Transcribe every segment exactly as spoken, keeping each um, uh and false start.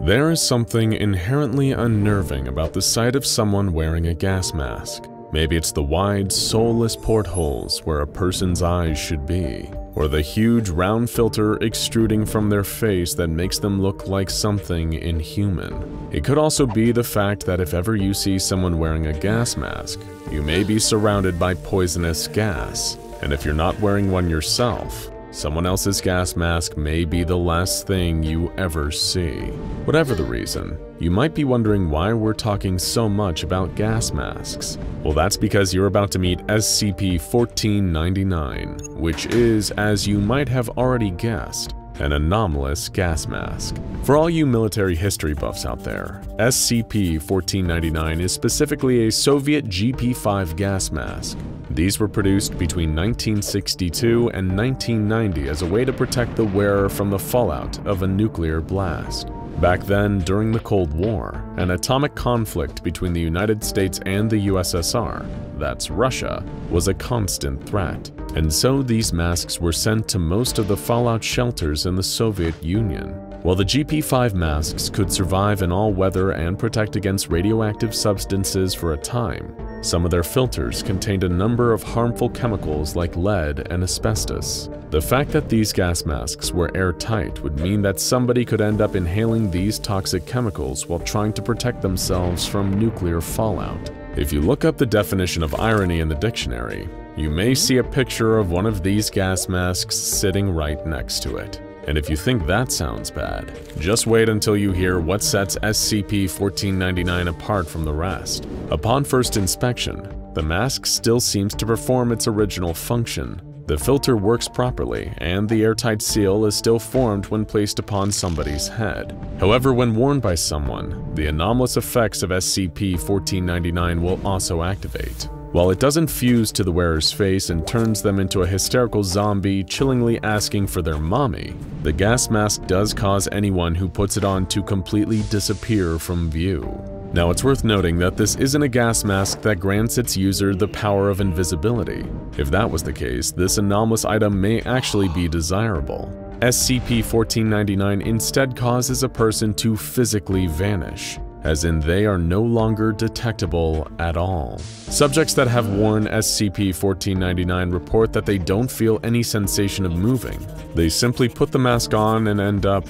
There is something inherently unnerving about the sight of someone wearing a gas mask. Maybe it's the wide, soulless portholes where a person's eyes should be, or the huge round filter extruding from their face that makes them look like something inhuman. It could also be the fact that if ever you see someone wearing a gas mask, you may be surrounded by poisonous gas, and if you're not wearing one yourself, someone else's gas mask may be the last thing you ever see. Whatever the reason, you might be wondering why we're talking so much about gas masks. Well, that's because you're about to meet S C P fourteen ninety-nine, which is, as you might have already guessed, an anomalous gas mask. For all you military history buffs out there, S C P fourteen ninety-nine is specifically a Soviet G P five gas mask. These were produced between nineteen sixty-two and nineteen ninety as a way to protect the wearer from the fallout of a nuclear blast. Back then, during the Cold War, an atomic conflict between the United States and the U S S R, that's Russia, was a constant threat. And so these masks were sent to most of the fallout shelters in the Soviet Union. While the G P five masks could survive in all weather and protect against radioactive substances for a time, some of their filters contained a number of harmful chemicals like lead and asbestos. The fact that these gas masks were airtight would mean that somebody could end up inhaling these toxic chemicals while trying to protect themselves from nuclear fallout. If you look up the definition of irony in the dictionary, you may see a picture of one of these gas masks sitting right next to it. And if you think that sounds bad, just wait until you hear what sets S C P fourteen ninety-nine apart from the rest. Upon first inspection, the mask still seems to perform its original function. The filter works properly, and the airtight seal is still formed when placed upon somebody's head. However, when worn by someone, the anomalous effects of S C P fourteen ninety-nine will also activate. While it doesn't fuse to the wearer's face and turns them into a hysterical zombie chillingly asking for their mommy, the gas mask does cause anyone who puts it on to completely disappear from view. Now, it's worth noting that this isn't a gas mask that grants its user the power of invisibility. If that was the case, this anomalous item may actually be desirable. S C P fourteen ninety-nine instead causes a person to physically vanish, as in they are no longer detectable at all. Subjects that have worn S C P fourteen ninety-nine report that they don't feel any sensation of moving. They simply put the mask on and end up,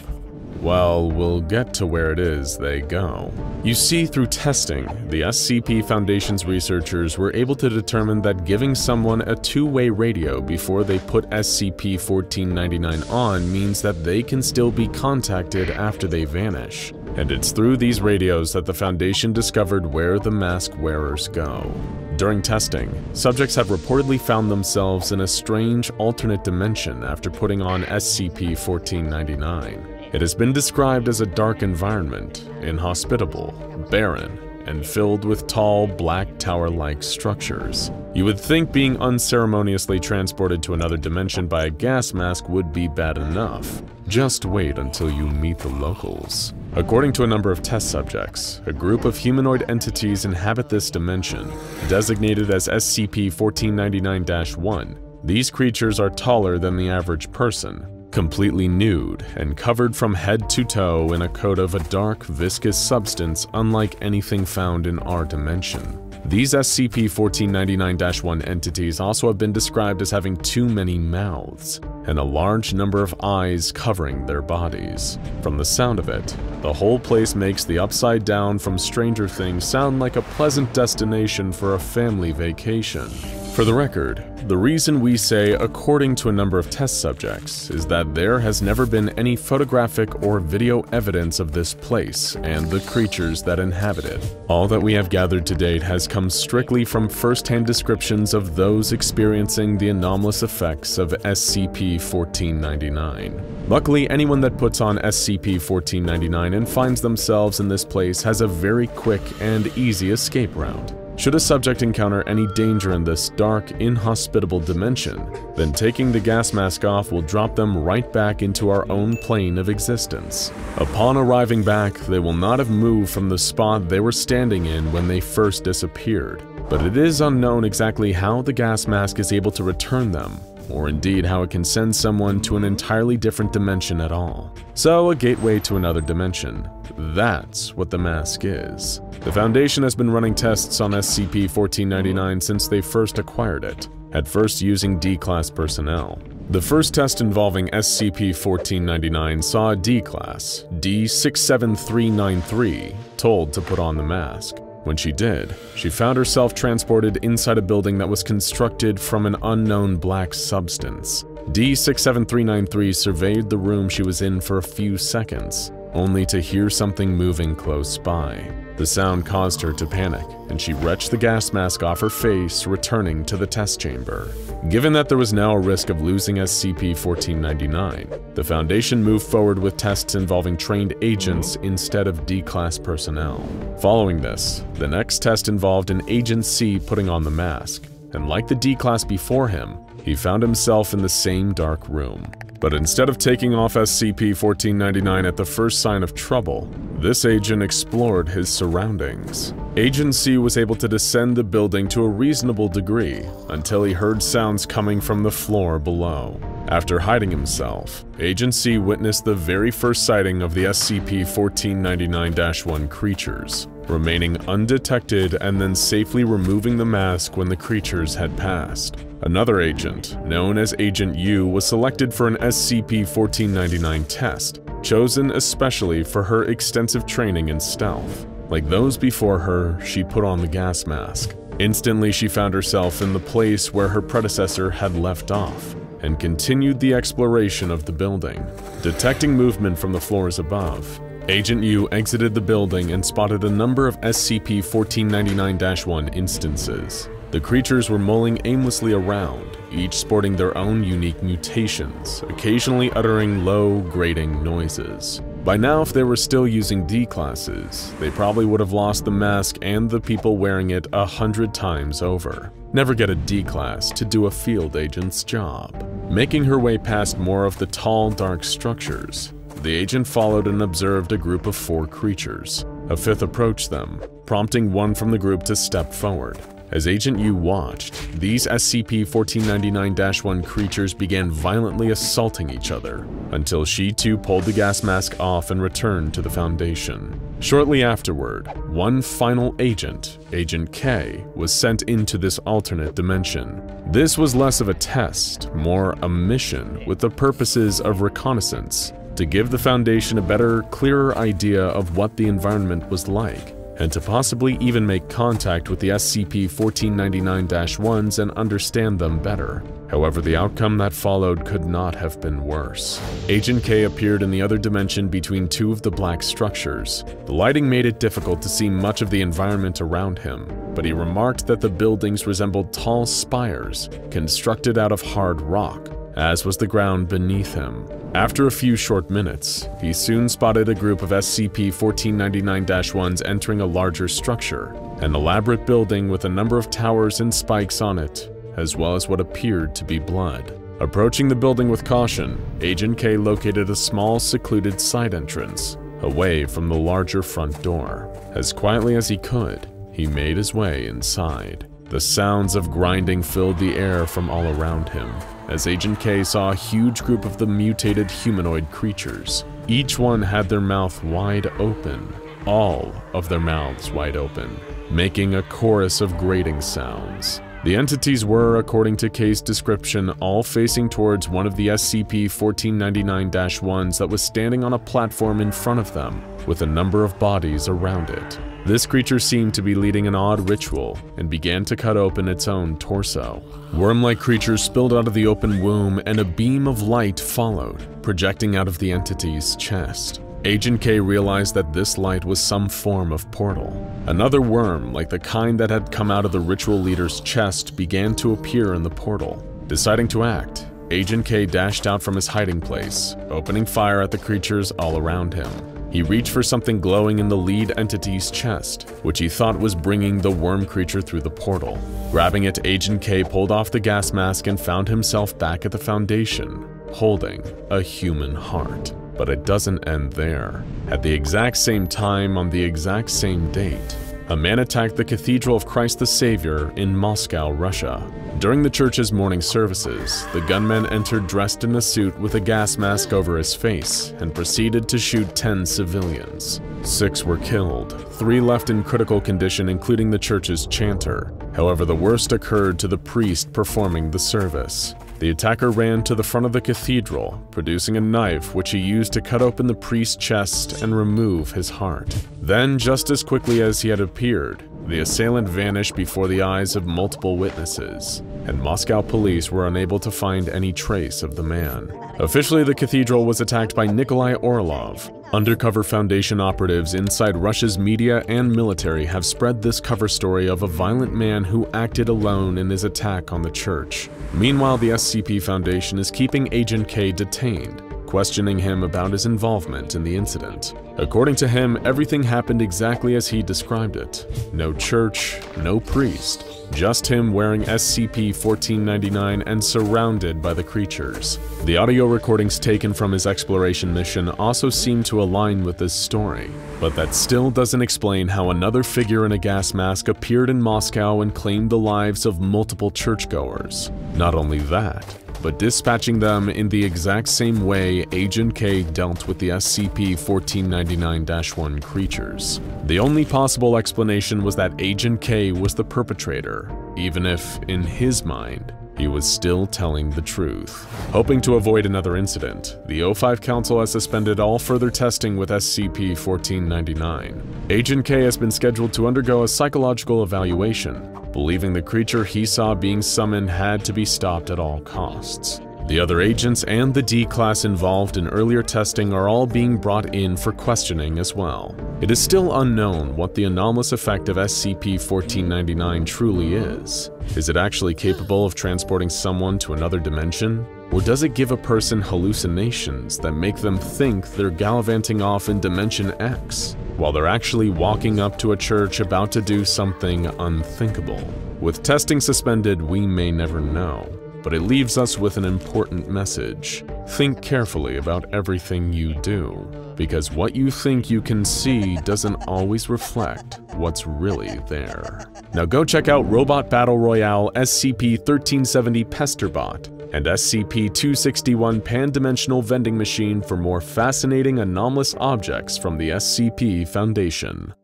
well, we'll get to where it is they go. You see, through testing, the S C P Foundation's researchers were able to determine that giving someone a two-way radio before they put S C P fourteen ninety-nine on means that they can still be contacted after they vanish. And it's through these radios that the Foundation discovered where the mask wearers go. During testing, subjects have reportedly found themselves in a strange alternate dimension after putting on S C P fourteen ninety-nine. It has been described as a dark environment, inhospitable, barren, and filled with tall, black tower-like structures. You would think being unceremoniously transported to another dimension by a gas mask would be bad enough. Just wait until you meet the locals. According to a number of test subjects, a group of humanoid entities inhabit this dimension, designated as S C P fourteen ninety-nine dash one. These creatures are taller than the average person, completely nude and covered from head to toe in a coat of a dark, viscous substance unlike anything found in our dimension. These S C P fourteen ninety-nine dash one entities also have been described as having too many mouths and a large number of eyes covering their bodies. From the sound of it, the whole place makes the Upside Down from Stranger Things sound like a pleasant destination for a family vacation. For the record, the reason we say according to a number of test subjects is that there has never been any photographic or video evidence of this place and the creatures that inhabit it. All that we have gathered to date has come strictly from first-hand descriptions of those experiencing the anomalous effects of S C P fourteen ninety-nine. Luckily, anyone that puts on S C P fourteen ninety-nine and finds themselves in this place has a very quick and easy escape route. Should a subject encounter any danger in this dark, inhospitable dimension, then taking the gas mask off will drop them right back into our own plane of existence. Upon arriving back, they will not have moved from the spot they were standing in when they first disappeared, but it is unknown exactly how the gas mask is able to return them, or indeed how it can send someone to an entirely different dimension at all. So, a gateway to another dimension. That's what the mask is. The Foundation has been running tests on S C P fourteen ninety-nine since they first acquired it, at first using D-Class personnel. The first test involving S C P fourteen ninety-nine saw a D-Class, D six seven three nine three, told to put on the mask. When she did, she found herself transported inside a building that was constructed from an unknown black substance. D six seven three nine three surveyed the room she was in for a few seconds, only to hear something moving close by. The sound caused her to panic, and she wrenched the gas mask off her face, returning to the test chamber. Given that there was now a risk of losing S C P fourteen ninety-nine, the Foundation moved forward with tests involving trained agents instead of D-Class personnel. Following this, the next test involved an Agent C putting on the mask, and like the D-Class before him, he found himself in the same dark room. But instead of taking off S C P fourteen ninety-nine at the first sign of trouble, this agent explored his surroundings. Agent C was able to descend the building to a reasonable degree until he heard sounds coming from the floor below. After hiding himself, Agent C witnessed the very first sighting of the S C P fourteen ninety-nine dash one creatures, remaining undetected and then safely removing the mask when the creatures had passed. Another agent, known as Agent U, was selected for an S C P fourteen ninety-nine test, chosen especially for her extensive training in stealth. Like those before her, she put on the gas mask. Instantly, she found herself in the place where her predecessor had left off, and continued the exploration of the building. Detecting movement from the floors above, Agent U exited the building and spotted a number of S C P fourteen ninety-nine dash one instances. The creatures were mulling aimlessly around, each sporting their own unique mutations, occasionally uttering low, grating noises. By now, if they were still using D-Classes, they probably would have lost the mask and the people wearing it a hundred times over. Never get a D-Class to do a field agent's job. Making her way past more of the tall, dark structures, the agent followed and observed a group of four creatures. A fifth approached them, prompting one from the group to step forward. As Agent U watched, these S C P fourteen ninety-nine dash one creatures began violently assaulting each other, until she too pulled the gas mask off and returned to the Foundation. Shortly afterward, one final agent, Agent K, was sent into this alternate dimension. This was less of a test, more a mission with the purposes of reconnaissance, to give the Foundation a better, clearer idea of what the environment was like, and to possibly even make contact with the S C P fourteen ninety-nine dash ones and understand them better. However, the outcome that followed could not have been worse. Agent K appeared in the other dimension between two of the black structures. The lighting made it difficult to see much of the environment around him, but he remarked that the buildings resembled tall spires constructed out of hard rock, as was the ground beneath him. After a few short minutes, he soon spotted a group of S C P fourteen ninety-nine dash ones entering a larger structure, an elaborate building with a number of towers and spikes on it, as well as what appeared to be blood. Approaching the building with caution, Agent K located a small, secluded side entrance, away from the larger front door. As quietly as he could, he made his way inside. The sounds of grinding filled the air from all around him, as Agent K saw a huge group of the mutated humanoid creatures. Each one had their mouth wide open, all of their mouths wide open, making a chorus of grating sounds. The entities were, according to K's description, all facing towards one of the S C P fourteen ninety-nine dash ones that was standing on a platform in front of them, with a number of bodies around it. This creature seemed to be leading an odd ritual and began to cut open its own torso. Worm-like creatures spilled out of the open womb and a beam of light followed, projecting out of the entity's chest. Agent K realized that this light was some form of portal. Another worm, like the kind that had come out of the ritual leader's chest, began to appear in the portal. Deciding to act, Agent K dashed out from his hiding place, opening fire at the creatures all around him. He reached for something glowing in the lead entity's chest, which he thought was bringing the worm creature through the portal. Grabbing it, Agent K pulled off the gas mask and found himself back at the Foundation, holding a human heart. But it doesn't end there. At the exact same time, on the exact same date, a man attacked the Cathedral of Christ the Savior in Moscow, Russia. During the church's morning services, the gunman entered dressed in a suit with a gas mask over his face and proceeded to shoot ten civilians. Six were killed, three left in critical condition, including the church's chanter. However, the worst occurred to the priest performing the service. The attacker ran to the front of the cathedral, producing a knife which he used to cut open the priest's chest and remove his heart. Then, just as quickly as he had appeared, the assailant vanished before the eyes of multiple witnesses, and Moscow police were unable to find any trace of the man. Officially, the cathedral was attacked by Nikolai Orlov. Undercover Foundation operatives inside Russia's media and military have spread this cover story of a violent man who acted alone in his attack on the church. Meanwhile, the S C P Foundation is keeping Agent K detained, questioning him about his involvement in the incident. According to him, everything happened exactly as he described it. No church, no priest, just him wearing S C P fourteen ninety-nine and surrounded by the creatures. The audio recordings taken from his exploration mission also seem to align with this story, but that still doesn't explain how another figure in a gas mask appeared in Moscow and claimed the lives of multiple churchgoers. Not only that, but dispatching them in the exact same way Agent K dealt with the S C P fourteen ninety-nine dash one creatures. The only possible explanation was that Agent K was the perpetrator, even if, in his mind, he was still telling the truth. Hoping to avoid another incident, the O five Council has suspended all further testing with S C P fourteen ninety-nine. Agent K has been scheduled to undergo a psychological evaluation, believing the creature he saw being summoned had to be stopped at all costs. The other agents and the D class involved in earlier testing are all being brought in for questioning as well. It is still unknown what the anomalous effect of S C P fourteen ninety-nine truly is. Is it actually capable of transporting someone to another dimension? Or does it give a person hallucinations that make them think they're gallivanting off in Dimension X, while they're actually walking up to a church about to do something unthinkable? With testing suspended, we may never know, but it leaves us with an important message. Think carefully about everything you do, because what you think you can see doesn't always reflect what's really there. Now go check out Robot Battle Royale, S C P thirteen seventy Pesterbot, and S C P two sixty-one Pan-Dimensional Vending Machine for more fascinating anomalous objects from the S C P Foundation.